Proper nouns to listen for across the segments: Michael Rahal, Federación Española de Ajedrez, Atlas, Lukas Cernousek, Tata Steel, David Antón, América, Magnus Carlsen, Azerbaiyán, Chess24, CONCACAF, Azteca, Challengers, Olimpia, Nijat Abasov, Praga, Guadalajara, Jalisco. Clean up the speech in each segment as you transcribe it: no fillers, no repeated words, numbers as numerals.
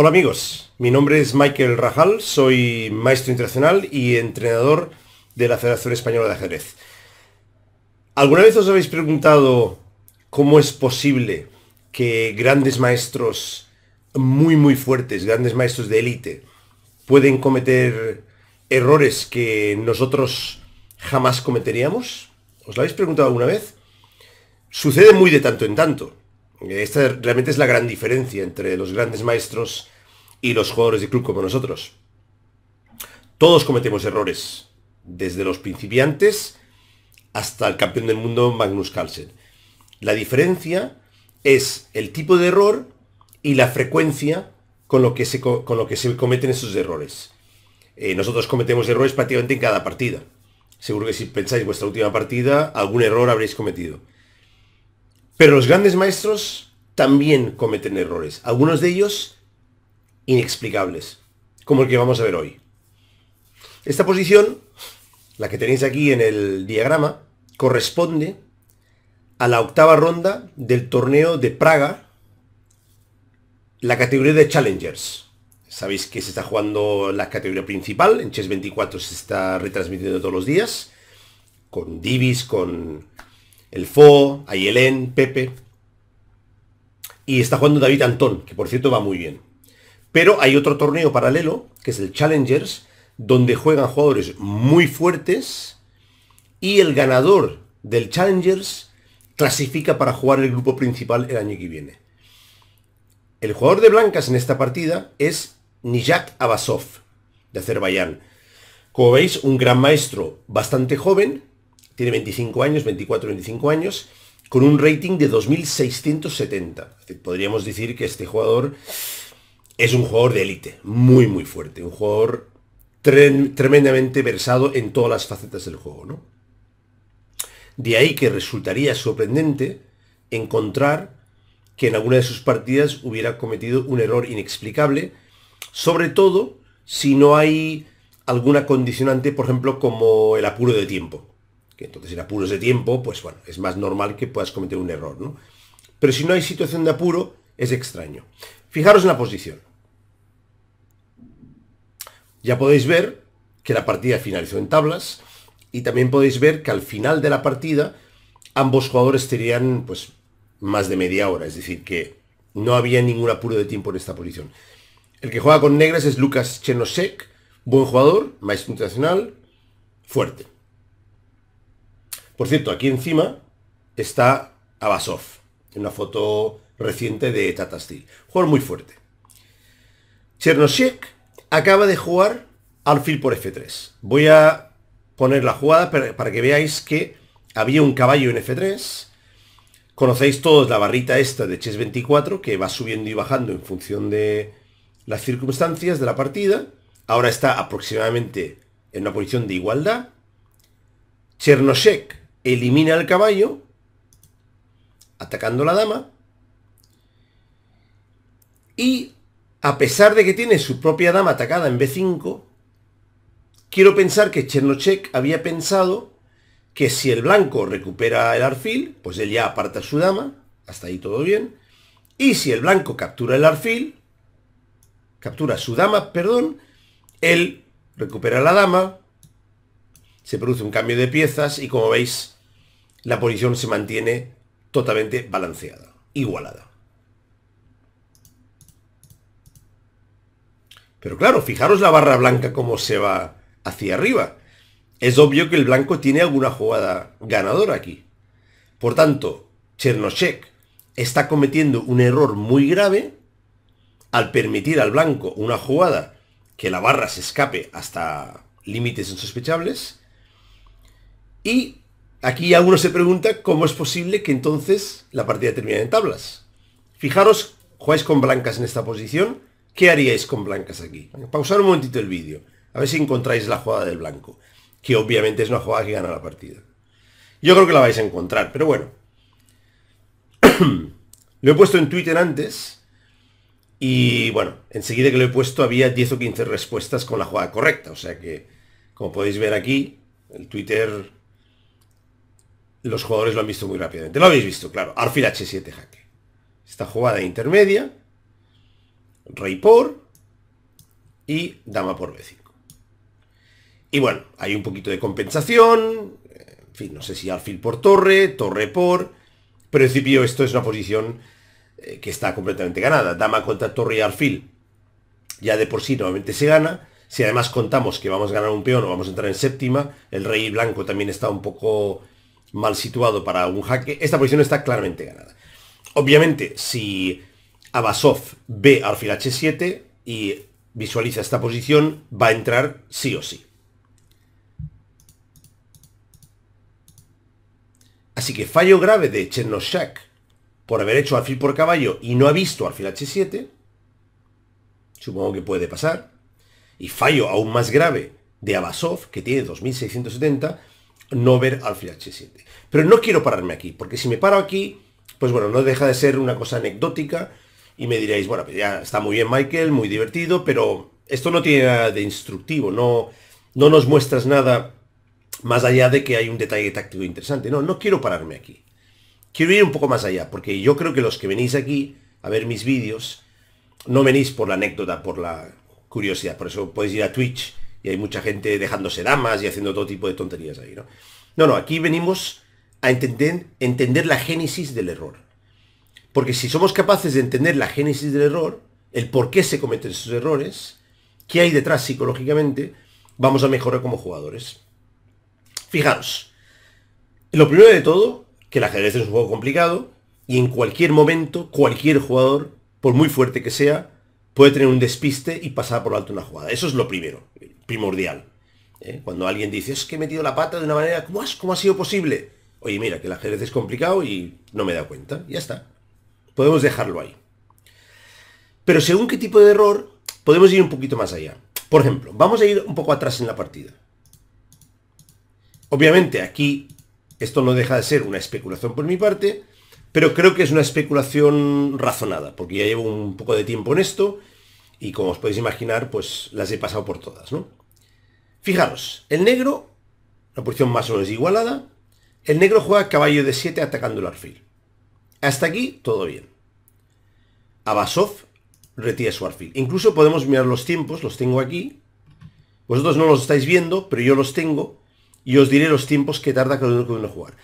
Hola amigos, mi nombre es Michael Rahal, soy maestro internacional y entrenador de la Federación Española de Ajedrez. ¿Alguna vez os habéis preguntado cómo es posible que grandes maestros muy fuertes, grandes maestros de élite, pueden cometer errores que nosotros jamás cometeríamos? ¿Os lo habéis preguntado alguna vez? Sucede muy de tanto en tanto. Esta realmente es la gran diferencia entre los grandes maestros y los jugadores de club como nosotros. Todos cometemos errores, desde los principiantes hasta el campeón del mundo Magnus Carlsen. La diferencia es el tipo de error y la frecuencia con lo que se cometen esos errores. Nosotros cometemos errores prácticamente en cada partida. Seguro que si pensáis vuestra última partida, algún error habréis cometido. Pero los grandes maestros también cometen errores, algunos de ellos inexplicables, como el que vamos a ver hoy. Esta posición, la que tenéis aquí en el diagrama, corresponde a la octava ronda del torneo de Praga, la categoría de Challengers. Sabéis que se está jugando la categoría principal, en Chess24 se está retransmitiendo todos los días, con divis, con el Fo, Ayelén, Pepe. Y está jugando David Antón, que por cierto va muy bien. Pero hay otro torneo paralelo, que es el Challengers, donde juegan jugadores muy fuertes. Y el ganador del Challengers clasifica para jugar el grupo principal el año que viene. El jugador de blancas en esta partida es Nijat Abasov, de Azerbaiyán. Como veis, un gran maestro bastante joven. Tiene 25 años, 24, 25 años, con un rating de 2670. Podríamos decir que este jugador es un jugador de élite, muy fuerte. Un jugador tremendamente versado en todas las facetas del juego, ¿no? De ahí que resultaría sorprendente encontrar que en alguna de sus partidas hubiera cometido un error inexplicable, sobre todo si no hay alguna condicionante, por ejemplo, como el apuro de tiempo. Que entonces en apuros de tiempo, pues bueno, es más normal que puedas cometer un error, ¿no? Pero si no hay situación de apuro, es extraño. Fijaros en la posición. Ya podéis ver que la partida finalizó en tablas y también podéis ver que al final de la partida ambos jugadores tenían pues más de media hora, es decir, que no había ningún apuro de tiempo en esta posición. El que juega con negras es Lukas Cernousek, buen jugador, maestro internacional, fuerte. Por cierto, aquí encima está Abasov, en una foto reciente de Tata Steel. Jugador muy fuerte. Cernousek acaba de jugar alfil por F3. Voy a poner la jugada para que veáis que había un caballo en F3. Conocéis todos la barrita esta de Chess24, que va subiendo y bajando en función de las circunstancias de la partida. Ahora está aproximadamente en una posición de igualdad. Cernousek elimina el caballo, atacando la dama, y a pesar de que tiene su propia dama atacada en B5, quiero pensar que Cernousek había pensado que si el blanco recupera el alfil, pues él ya aparta su dama, hasta ahí todo bien, y si el blanco captura el alfil, captura su dama, perdón, él recupera la dama, se produce un cambio de piezas y como veis, la posición se mantiene totalmente balanceada, igualada. Pero claro, fijaros la barra blanca como se va hacia arriba. Es obvio que el blanco tiene alguna jugada ganadora aquí. Por tanto, Cernousek está cometiendo un error muy grave al permitir al blanco una jugada que la barra se escape hasta límites insospechables. Y aquí alguno se pregunta cómo es posible que entonces la partida termine en tablas. Fijaros, jugáis con blancas en esta posición. ¿Qué haríais con blancas aquí? Pausar un momentito el vídeo, a ver si encontráis la jugada del blanco, que obviamente es una jugada que gana la partida. Yo creo que la vais a encontrar, pero bueno. Lo he puesto en Twitter antes, y bueno, enseguida que lo he puesto había 10 o 15 respuestas con la jugada correcta. O sea que, como podéis ver aquí, el Twitter, los jugadores lo han visto muy rápidamente. Lo habéis visto, claro. Alfil H7 jaque. Esta jugada intermedia. rey por y dama por b5. Y bueno, hay un poquito de compensación, en fin, no sé si alfil por torre, torre por... Pero en principio esto es una posición que está completamente ganada. Dama contra torre y alfil ya de por sí nuevamente se gana. Si además contamos que vamos a ganar un peón o vamos a entrar en séptima, el rey blanco también está un poco mal situado para un jaque. Esta posición está claramente ganada. Obviamente, si Abasov ve alfil h7 y visualiza esta posición, va a entrar sí o sí. Así que fallo grave de Cernousek por haber hecho alfil por caballo y no ha visto alfil h7. Supongo que puede pasar. Y fallo aún más grave de Abasov, que tiene 2670, no ver alfil h7. Pero no quiero pararme aquí, porque si me paro aquí, pues bueno, no deja de ser una cosa anecdótica. Y me diréis, bueno, pues ya está muy bien, Michael, muy divertido, pero esto no tiene nada de instructivo. No nos muestras nada más allá de que hay un detalle táctico interesante. No quiero pararme aquí. Quiero ir un poco más allá, porque yo creo que los que venís aquí a ver mis vídeos, no venís por la anécdota, por la curiosidad. Por eso podéis ir a Twitch y hay mucha gente dejándose damas y haciendo todo tipo de tonterías ahí, ¿no? No, aquí venimos a entender la génesis del error. Porque si somos capaces de entender la génesis del error, el por qué se cometen esos errores, qué hay detrás psicológicamente, vamos a mejorar como jugadores. Fijaros, lo primero de todo, que el ajedrez es un juego complicado y en cualquier momento, cualquier jugador, por muy fuerte que sea, puede tener un despiste y pasar por alto una jugada. Eso es lo primero, primordial. Cuando alguien dice, es que he metido la pata de una manera, ¿cómo ha sido posible? Oye, mira, que el ajedrez es complicado y no me he dado cuenta. Ya está. Podemos dejarlo ahí. Pero según qué tipo de error, podemos ir un poquito más allá. Por ejemplo, vamos a ir un poco atrás en la partida. Obviamente aquí esto no deja de ser una especulación por mi parte, pero creo que es una especulación razonada, porque ya llevo un poco de tiempo en esto y como os podéis imaginar, pues las he pasado por todas, ¿no? Fijaros, el negro, la posición más o menos igualada, el negro juega caballo de 7 atacando el alfil. Hasta aquí todo bien. Abasov retira su alfil. Incluso podemos mirar los tiempos, los tengo aquí. Vosotros no los estáis viendo, pero yo los tengo. Y os diré los tiempos que tarda cada uno en jugar.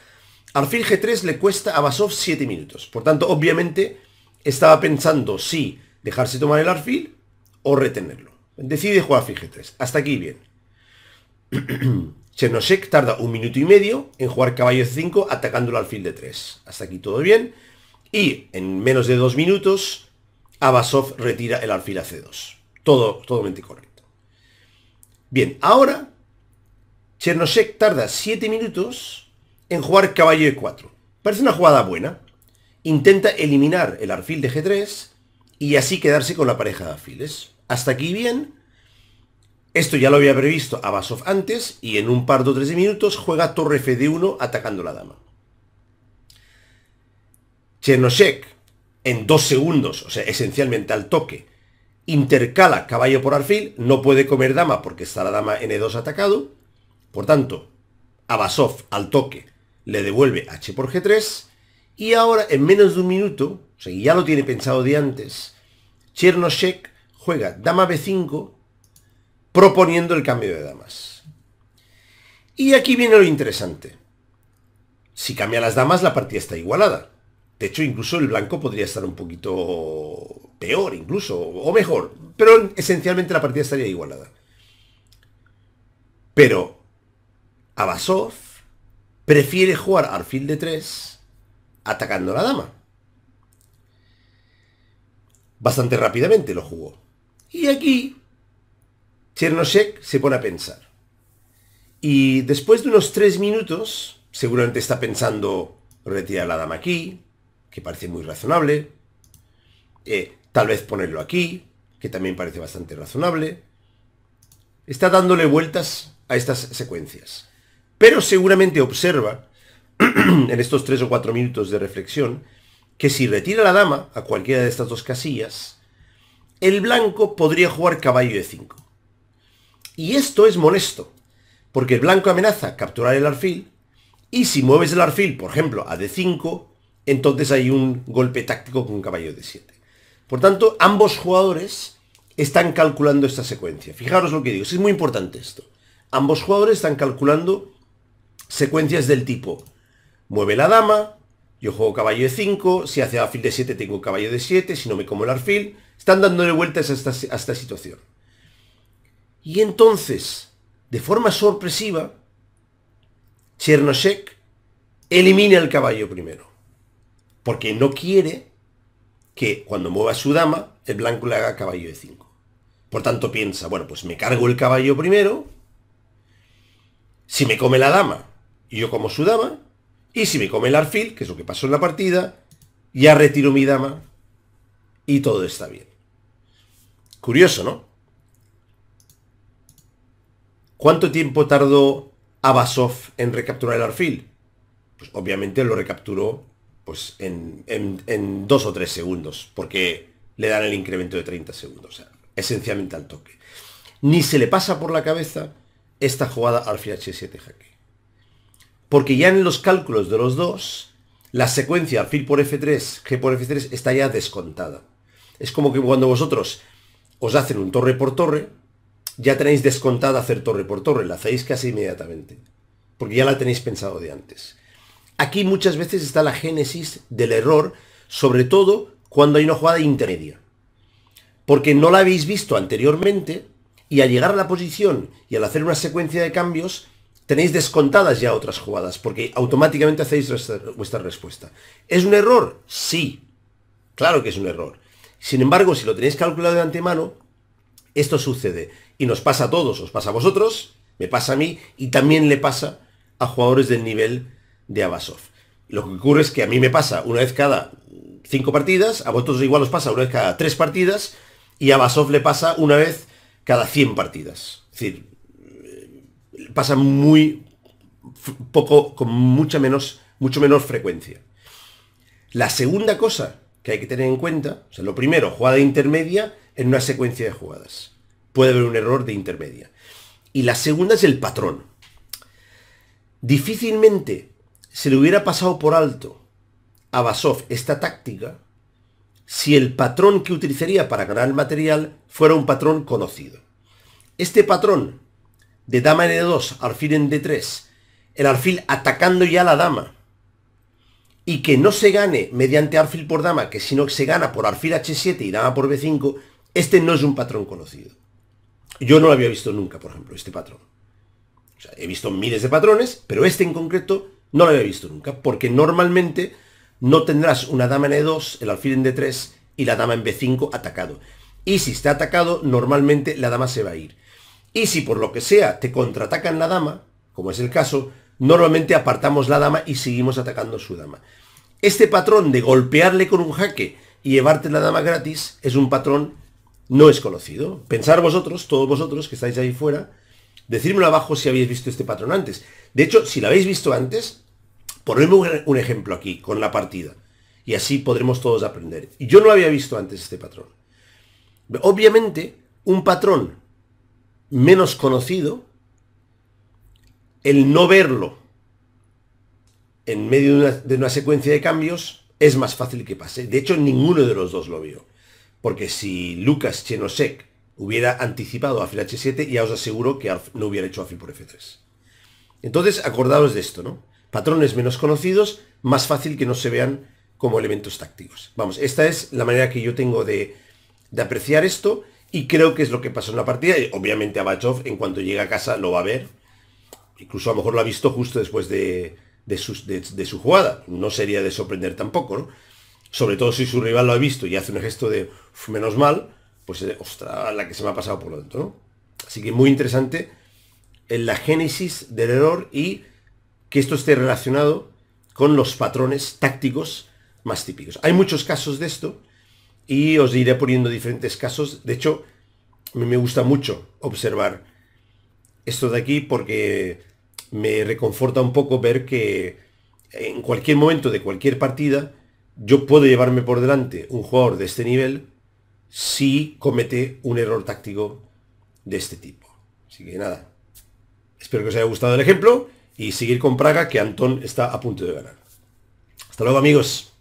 Alfil G3 le cuesta a Abasov 7 minutos. Por tanto, obviamente, estaba pensando si dejarse tomar el alfil o retenerlo. Decide jugar alfil G3. Hasta aquí bien. Cernousek tarda 1 minuto y medio en jugar caballo C5 atacando el alfil D3. Hasta aquí todo bien. Y en menos de 2 minutos, Abasov retira el alfil a C2. Todo totalmente correcto. Bien, ahora... Cernousek tarda 7 minutos en jugar caballo E4. Parece una jugada buena. Intenta eliminar el alfil de G3 y así quedarse con la pareja de alfiles. Hasta aquí bien. Esto ya lo había previsto Abasov antes y en un par de 13 minutos juega torre F1 atacando la dama. Cernousek en 2 segundos, o sea, esencialmente al toque, intercala caballo por alfil. No puede comer dama porque está la dama N2 atacado. Por tanto, Abasov al toque le devuelve H por G3 y ahora en menos de 1 minuto, o sea, ya lo tiene pensado de antes, Cernousek juega dama B5 proponiendo el cambio de damas. Y aquí viene lo interesante. Si cambia las damas, la partida está igualada. De hecho, incluso el blanco podría estar un poquito peor, incluso, o mejor. Pero esencialmente la partida estaría igualada. Pero... Abasov prefiere jugar alfil de 3 atacando a la dama. Bastante rápidamente lo jugó. Y aquí Cernousek se pone a pensar. Y después de unos 3 minutos, seguramente está pensando retirar la dama aquí, que parece muy razonable. Tal vez ponerlo aquí, que también parece bastante razonable. Está dándole vueltas a estas secuencias. Pero seguramente observa, en estos 3 o 4 minutos de reflexión, que si retira la dama a cualquiera de estas dos casillas, el blanco podría jugar caballo E5. Y esto es molesto, porque el blanco amenaza capturar el alfil, y si mueves el alfil, por ejemplo, a D5, entonces hay un golpe táctico con caballo D7. Por tanto, ambos jugadores están calculando esta secuencia. Fijaros lo que digo, es muy importante esto. Ambos jugadores están calculando secuencias del tipo: mueve la dama, yo juego caballo de 5, si hace alfil de 7 tengo caballo de 7, si no me como el alfil. Están dándole vueltas a esta situación. Y entonces, de forma sorpresiva, Cernousek elimina el caballo primero, porque no quiere que cuando mueva su dama, el blanco le haga caballo de 5. Por tanto piensa, bueno, pues me cargo el caballo primero, si me come la dama, yo como su dama, y si me come el alfil, que es lo que pasó en la partida, ya retiro mi dama y todo está bien. Curioso, ¿no? ¿Cuánto tiempo tardó Abasov en recapturar el alfil? Pues obviamente lo recapturó pues en 2 o 3 segundos, porque le dan el incremento de 30 segundos, o sea, esencialmente al toque. Ni se le pasa por la cabeza esta jugada alfil h7 jaque, porque ya en los cálculos de los dos, la secuencia alfil por f3, g por f3 está ya descontada. Es como que cuando vosotros os hacen un torre por torre, ya tenéis descontada hacer torre por torre, la hacéis casi inmediatamente, porque ya la tenéis pensado de antes. Aquí muchas veces está la génesis del error, sobre todo cuando hay una jugada intermedia, porque no la habéis visto anteriormente y al llegar a la posición y al hacer una secuencia de cambios tenéis descontadas ya otras jugadas, porque automáticamente hacéis vuestra respuesta. ¿Es un error? Sí, claro que es un error. Sin embargo, si lo tenéis calculado de antemano, esto sucede y nos pasa a todos, os pasa a vosotros, me pasa a mí y también le pasa a jugadores del nivel de Abasov. Lo que ocurre es que a mí me pasa una vez cada 5 partidas, a vosotros igual os pasa una vez cada 3 partidas, y a Abasov le pasa una vez cada 100 partidas. Es decir, pasa muy poco, con mucho menos frecuencia. La segunda cosa que hay que tener en cuenta, o sea, lo primero, jugada intermedia en una secuencia de jugadas. Puede haber un error de intermedia. Y la segunda es el patrón. Difícilmente se le hubiera pasado por alto a Abasov esta táctica si el patrón que utilizaría para ganar el material fuera un patrón conocido. Este patrón de dama en D2, alfil en D3, el alfil atacando ya la dama, y que no se gane mediante alfil por dama, que sino que se gana por alfil H7 y dama por B5, este no es un patrón conocido. Yo no lo había visto nunca, por ejemplo, este patrón. O sea, he visto miles de patrones, pero este en concreto no lo había visto nunca, porque normalmente no tendrás una dama en E2, el alfil en D3 y la dama en B5 atacado. Y si está atacado, normalmente la dama se va a ir. Y si por lo que sea te contraatacan la dama, como es el caso, normalmente apartamos la dama y seguimos atacando su dama. Este patrón de golpearle con un jaque y llevarte la dama gratis es un patrón no desconocido. Pensar vosotros, todos vosotros que estáis ahí fuera, decídmelo abajo si habéis visto este patrón antes. De hecho, si lo habéis visto antes, ponedme un ejemplo aquí, con la partida, y así podremos todos aprender. Y yo no había visto antes este patrón. Obviamente, un patrón menos conocido, el no verlo en medio de una secuencia de cambios, es más fácil que pase. De hecho, ninguno de los dos lo vio, porque si Lukas Cernousek hubiera anticipado alfil H7, ya os aseguro que no hubiera hecho alfil por F3. Entonces, acordaros de esto, ¿no? Patrones menos conocidos, más fácil que no se vean como elementos tácticos. Vamos, esta es la manera que yo tengo de apreciar esto, y creo que es lo que pasó en la partida. Y obviamente Abasov, en cuanto llegue a casa, lo va a ver. Incluso a lo mejor lo ha visto justo después de su jugada. No sería de sorprender tampoco, ¿no? Sobre todo si su rival lo ha visto y hace un gesto de menos mal, pues, ostras, la que se me ha pasado por lo tanto, ¿no? Así que muy interesante en la génesis del error y que esto esté relacionado con los patrones tácticos más típicos. Hay muchos casos de esto y os iré poniendo diferentes casos. De hecho, a mí me gusta mucho observar esto de aquí porque me reconforta un poco ver que en cualquier momento de cualquier partida yo puedo llevarme por delante un jugador de este nivel si comete un error táctico de este tipo. Así que nada, espero que os haya gustado el ejemplo. Y seguir con Praga, que Antón está a punto de ganar. Hasta luego, amigos.